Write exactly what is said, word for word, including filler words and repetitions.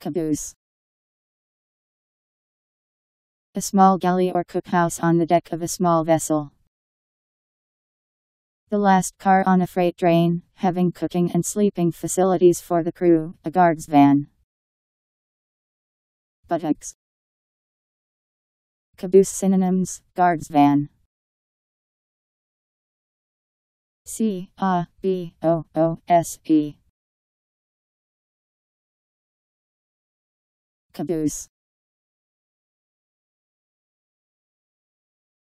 Caboose. A small galley or cookhouse on the deck of a small vessel. The last car on a freight train, having cooking and sleeping facilities for the crew, a guard's van. Buttocks. Caboose synonyms, guard's van. C A B O O S E. Caboose.